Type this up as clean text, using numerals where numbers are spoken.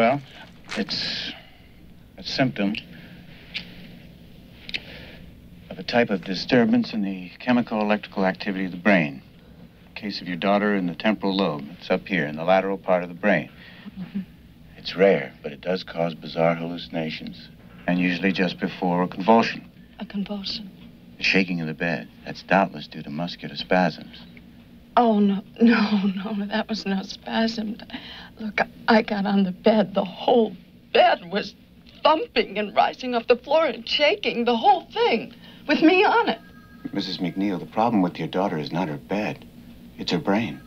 Well, it's a symptom of a type of disturbance in the chemical-electrical activity of the brain. In the case of your daughter in the temporal lobe, it's up here in the lateral part of the brain. Mm-hmm. It's rare, but it does cause bizarre hallucinations, and usually just before a convulsion. A convulsion? The shaking of the bed. That's doubtless due to muscular spasms. Oh, no, that was no spasm. Look, I got on the bed. The whole bed was thumping and rising off the floor and shaking, the whole thing, with me on it. Mrs. MacNeil, the problem with your daughter is not her bed. It's her brain.